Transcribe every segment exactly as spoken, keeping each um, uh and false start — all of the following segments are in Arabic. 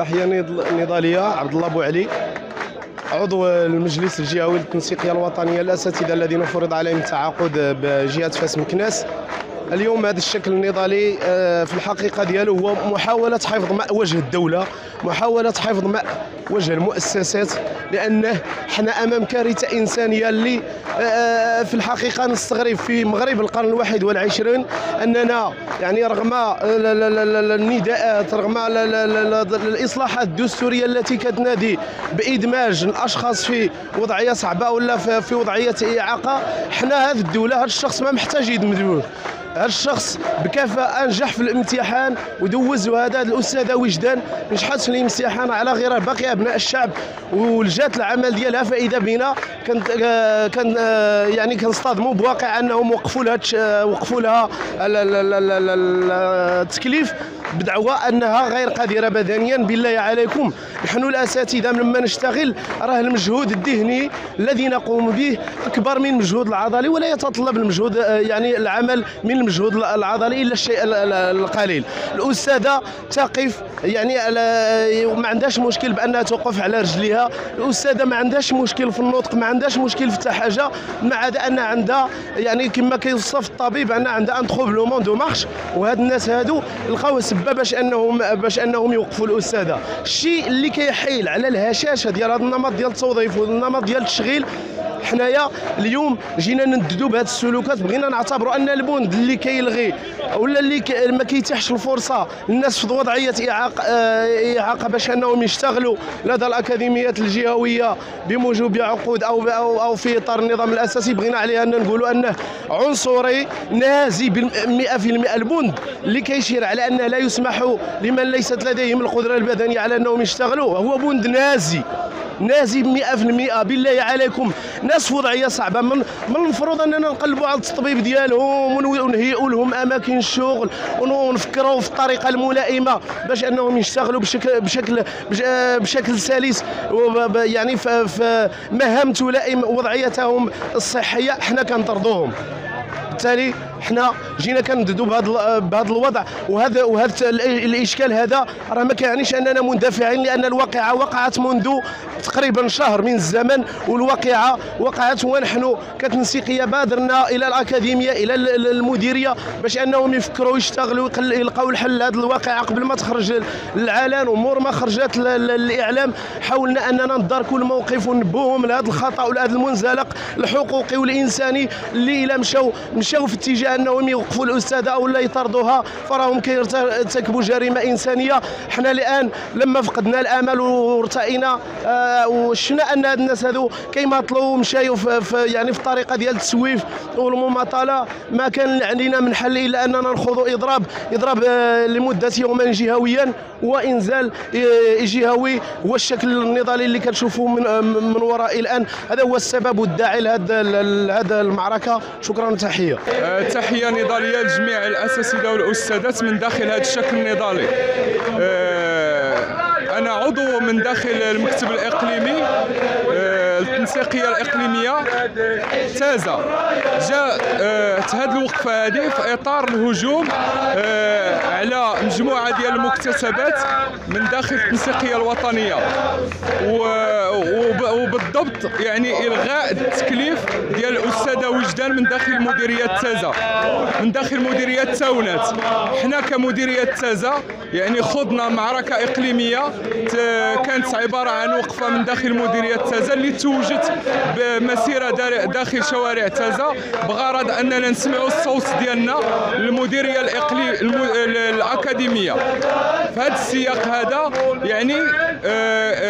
تحيه نضاليه عبد الله بو علي، عضو المجلس الجهوي للتنسيقيه الوطنيه للاساتذه الذين فرض عليهم التعاقد بجهه فاس مكناس. اليوم هذا الشكل النضالي في الحقيقه ديالو هو محاوله حفظ ماء وجه الدوله، محاوله حفظ ماء وجه المؤسسات، لانه حنا امام كارثه انسانيه اللي في الحقيقه نستغرب في مغرب القرن الواحد والعشرين اننا يعني رغم النداءات، رغم الاصلاحات الدستوريه التي كتنادي بادماج الاشخاص في وضعيه صعبه ولا في وضعيه اعاقه، حنا هذه الدوله هذا الشخص ما محتاج يدمجوه، هذا الشخص بكفاءه نجح في الامتحان ودوز، وهذا الاستاذه وجدان نجحت في الامتحان على غير باقي ابناء الشعب ولجات العمل ديالها. فاذا بينا كان كان يعني كنصطدموا بواقع انهم وقفوا لها وقفوا لها التكليف بدعوى انها غير قادره بدنيا. بالله عليكم، نحن الاساتذه لما نشتغل راه المجهود الذهني الذي نقوم به اكبر من المجهود العضلي، ولا يتطلب المجهود يعني العمل من المجهود العضلي الا الشيء القليل. الاستاذه تقف يعني ما عندهاش مشكل بانها توقف على رجليها، الاستاذه ما عندهاش مشكل في النطق، ما عندهاش مشكل في حتى حاجه، ما عدا ان عندها يعني كما كيوصف الطبيب ان عندها ان تروبلومون دو مارش، وهاد الناس هادو لقاو سبه باش انهم باش انهم يوقفوا الاستاذه. الشيء اللي كيحيل على الهشاشه ديال هذا النمط ديال التوظيف والنمط ديال التشغيل. حنايا اليوم جينا ننددوا بهذه السلوكات، بغينا نعتبروا ان البند اللي كيلغي ولا اللي كي ما كيتيحش الفرصه للناس في وضعيه اعاقه اعاقه باش انهم يشتغلوا لدى الاكاديميات الجهويه بموجب عقود او او, أو في اطار النظام الاساسي، بغينا عليها ان نقولوا انه عنصري نازي مئة بالمئة. البند اللي كيشير على انه لا يسمح لمن ليست لديهم القدره البدنيه على انهم يشتغلوا هو بند نازي نازي مئة بالمئة. بالله عليكم، ناس في وضعيه صعبه، من المفروض اننا نقلبوا على التطبيب ديالهم ونهيئوا لهم اماكن الشغل ونفكروا في الطريقه الملائمه باش انهم يشتغلوا بشكل بشكل بشكل سلس يعني في مهام تلائم وضعيتهم الصحيه. حنا كنطردوهم، بالتالي حنا جينا كنددوا بهذا بهذا الوضع، وهذا وهذا الاشكال هذا راه ما كيعنيش اننا مندفعين، لان الواقعه وقعت منذ تقريبا شهر من الزمن، والواقعه وقعت ونحن كتنسيقيه بادرنا الى الاكاديميه الى المديريه باش انهم يفكروا يشتغلوا يلقاو الحل لهذه الواقعه قبل ما تخرج للعلن. ومور ما خرجت للاعلام حاولنا اننا نداركوا الموقف ونبوهم لهذا الخطا ولهذا المنزلق الحقوقي والانساني اللي الا مشاو مشاو في اتجاه انهم يوقفوا الاستاذه او لا يطردوها فراهم كيرتكبوا جريمه انسانيه. حنا الان لما فقدنا الامل وارتئينا آه وشفنا ان هاد الناس هذو كيماطلوا ومشايو يعني في الطريقه ديال التسويف والمماطله، ما كان علينا من حل الا اننا نخوضوا اضراب اضراب آه لمده يومين جهويا وانزال آه جهوي. هو الشكل النضالي اللي كتشوفوه من, آه من وراء الان، هذا هو السبب والداعي لهذا المعركه. شكرا وتحيه. تحية نضالية لجميع الأساتذة والأستاذات من داخل هذا الشكل النضالي. أنا عضو من داخل المكتب الإقليمي التنسيقية الإقليمية تازة. جاءت هذه الوقفة هذه في إطار الهجوم على مجموعة ديال المكتسبات من داخل التنسيقية الوطنية، وبالضبط يعني إلغاء التكليف ديال الأستاذة وجدان من داخل مديرية تازة، من داخل مديرية تاونات. حنا كمديرية تازة يعني خوضنا معركة إقليمية كانت عبارة عن وقفة من داخل مديرية تازة اللي توجت بمسيرة داخل شوارع تازة بغرض أننا نسمعوا الصوت ديالنا للمديرية الأكاديمية. في هذا السياق هذا يعني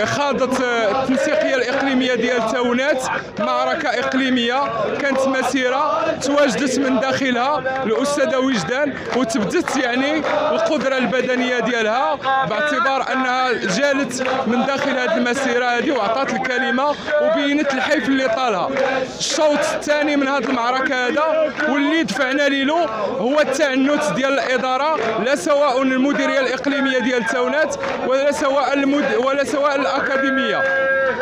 خاضت التنسيقية الإقليمية ديال تاونات معركة إقليمية كانت مسيرة تواجدت من داخلها الأستاذة وجدان وتبدت يعني القدرة البدنية ديالها باعتبار أنها جالت من داخل هذه المسيرة هذه وعطات الكلمة وبينت الحيف اللي طالها. الشوط الثاني من هذه المعركة هذا واللي دفعنا ليلو هو التعنت ديال الإدارة، لا سواء المديرية الإقليمية ديال تاونات ولا سواء المد... ولا سواء الأكاديمية.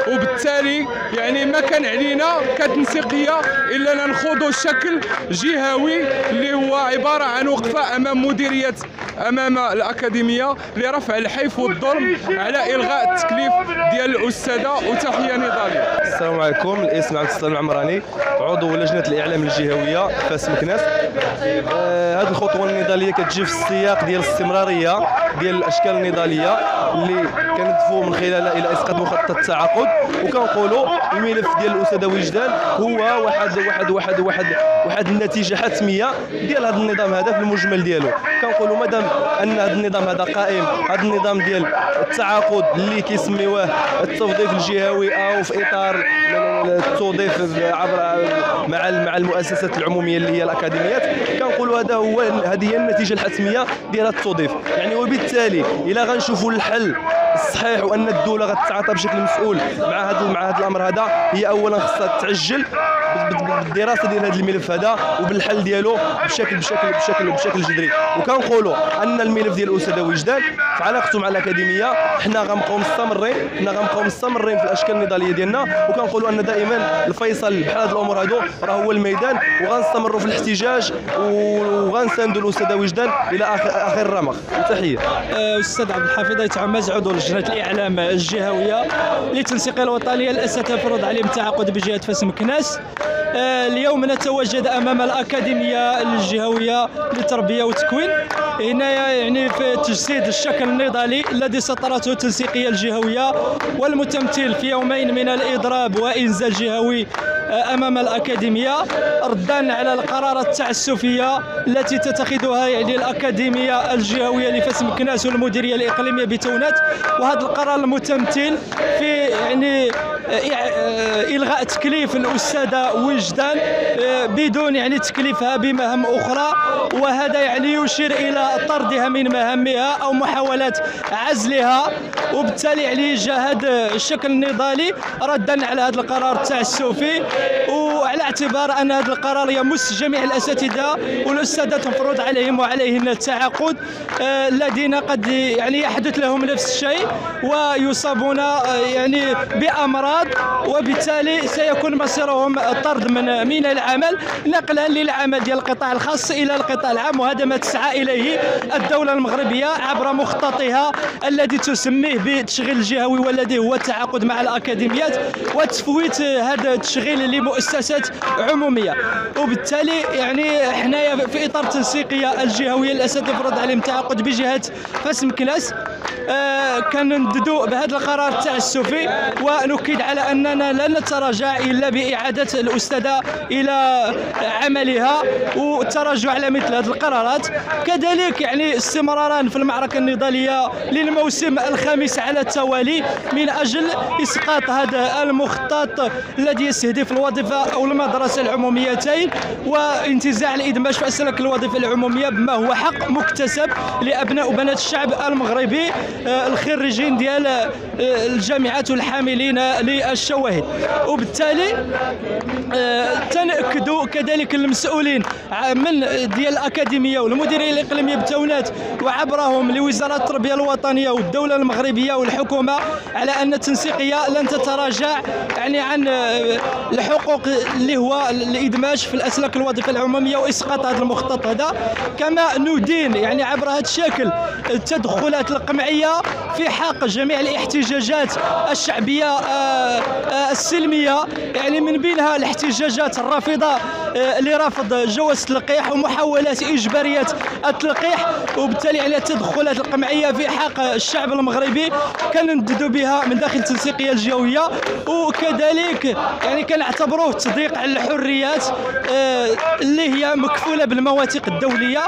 وبالتالي يعني ما كان علينا كتنسيقيه الا نخوضوا الشكل جهوي اللي هو عباره عن وقفه امام مديريه امام الاكاديميه لرفع الحيف والظلم على الغاء التكليف ديال الاستاذه. وتحيه نضاليه. السلام عليكم. الاسم عبد السلام العمراني، عضو لجنه الاعلام الجهويه فاس مكناس. آه هذه الخطوه النضاليه كتجي في السياق ديال الاستمراريه ديال الاشكال النضاليه اللي كندفوا من خلالها الى اسقاط مخطط التعاقد. وكنقولوا الملف ديال الاستاذه وجدان هو واحد واحد واحد واحد واحد النتيجه حتميه ديال هذا النظام هذا في المجمل ديالو. كنقولوا مادام ان هذا النظام هذا قائم، هذا النظام ديال التعاقد اللي كيسميوه التوظيف الجهوي او في اطار التوظيف عبر مع مع المؤسسات العموميه اللي هي الاكاديميات، كنقولوا هذا هو هذه هي النتيجه الحتميه ديال التوظيف. يعني وبالتالي الا غنشوفوا الحل الصحيح وان الدوله غتتعاطى بشكل مسؤول مع هذا مع هذا الامر هذا، هي اولا خصها تعجل بالدراسه ديال هذا الملف هذا وبالحل ديالو بشكل بشكل بشكل بشكل جذري. وكنقولوا ان الملف ديال الاستاذه وجدان في علاقته مع الاكاديميه حنا غنبقاو مستمرين، حنا غنبقاو مستمرين في الاشكال النضاليه ديالنا. وكنقولوا ان دائما الفيصل بحال هاد الامور هادو راه هو الميدان، وغنستمروا في الاحتجاج وغنساندوا الاستاذه وجدان الى اخر اخر الرمق. وتحيه. الاستاذ عبد الحفيظ يتعمز عضو لجنه الاعلام الجهويه للتنسيق الوطني التي تفرض عليهم التعاقد بجهه فاس مكناس. اليوم نتواجد امام الاكاديميه الجهويه للتربيه والتكوين، هنا يعني في تجسيد الشكل النضالي الذي سطرته التنسيقيه الجهويه والمتمثل في يومين من الاضراب وانزال جهوي امام الاكاديميه، ردا على القرارات التعسفيه التي تتخذها يعني الاكاديميه الجهويه لفاس مكناس والمديريه الاقليميه بتاونات. وهذا القرار المتمثل في يعني الغاء تكليف الاستاذه وجدان بدون يعني تكليفها بمهام اخرى، وهذا يعني يشير الى طردها من مهامها او محاوله عزلها. وبالتالي يعني جاء هذا الشكل النضالي ردا على هذا القرار التعسفي، وعلى اعتبار ان هذا القرار يمس جميع الاساتذه والاساتذه المفروض عليهم وعليهن التعاقد الذين قد يعني يحدث لهم نفس الشيء ويصابون يعني بامراض، وبالتالي سيكون مصيرهم الطرد من من العمل نقلا للعمل ديال القطاع الخاص الى القطاع العام. وهذا ما تسعى اليه الدوله المغربيه عبر مخططها الذي تسميه بالتشغيل الجهوي والذي هو التعاقد مع الاكاديميات وتفويت هذا التشغيل لمؤسسات عموميه. وبالتالي يعني حنايا في اطار التنسيقيه الجهويه الاساتذه فرض عليهم التعاقد بجهه فاس مكناس آه كننددوا بهذا القرار التعسفي، ونؤكد على اننا لن نتراجع الا باعاده الاستاذه الى عملها والتراجع على مثل هذه القرارات. كذلك يعني استمرارا في المعركه النضاليه للموسم الخامس على التوالي من اجل اسقاط هذا المخطط الذي يستهدف الوظيفه او المدرسه العموميتين وانتزاع الادماج في اسلاك الوظيفه العموميه بما هو حق مكتسب لابناء وبنات الشعب المغربي الخريجين ديال الجامعات والحاملين للشواهد. وبالتالي تنأكدوا كذلك المسؤولين من ديال الاكاديميه والمديريه الاقليميه بتاونات وعبرهم لوزاره التربيه الوطنيه والدوله المغربيه والحكومه على ان التنسيقيه لن تتراجع يعني عن الحقوق اللي هو الادماج في الاسلاك الوظيفه العموميه واسقاط هذا المخطط هذا. كما ندين يعني عبر هذا الشكل التدخلات القمعيه في حق جميع الاحتجاجات الشعبيه السلميه، يعني من بينها الاحتجاجات الرافضه لرفض جواز التلقيح ومحاولات اجباريه التلقيح. وبالتالي على التدخلات القمعيه في حق الشعب المغربي كننددوا بها من داخل التنسيقيه الجهويه، وكذلك يعني كنعتبروه تضييق على الحريات اللي هي مكفوله بالمواثيق الدوليه.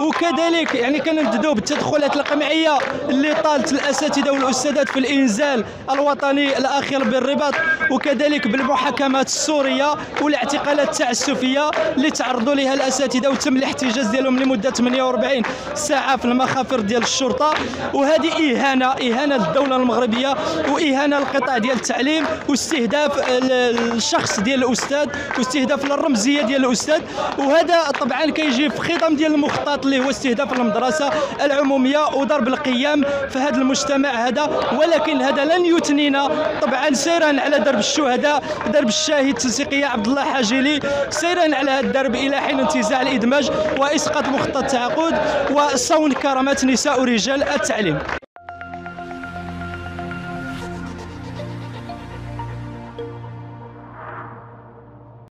وكذلك يعني كننددوا بالتدخلات القمعيه اللي طالت الاساتذه والاساتذات في الانزال الوطني الاخير بالرباط، وكذلك بالمحاكمات السوريه والاعتقالات التعسفيه اللي تعرضوا لها الاساتذه وتم الاحتجاز ديالهم لمده ثمانية وأربعين ساعه في المخافر ديال الشرطه. وهذه اهانه اهانه للدوله المغربيه واهانه للقطاع ديال التعليم واستهداف الشخص ديال الاستاذ واستهداف للرمزيه ديال الاستاذ. وهذا طبعا كيجي في خضم ديال المخطط اللي هو استهداف المدرسه العموميه وضرب القيام في هذا المجتمع هذا، ولكن هذا لن يثنينا طبعا. سيرا على درب الشهداء، درب الشهيد التنسيقية عبد الله حاجيلي، سيرا على هذا الدرب الى حين انتزاع الادماج واسقاط مخطط التعاقد وصون كرامات نساء ورجال التعليم.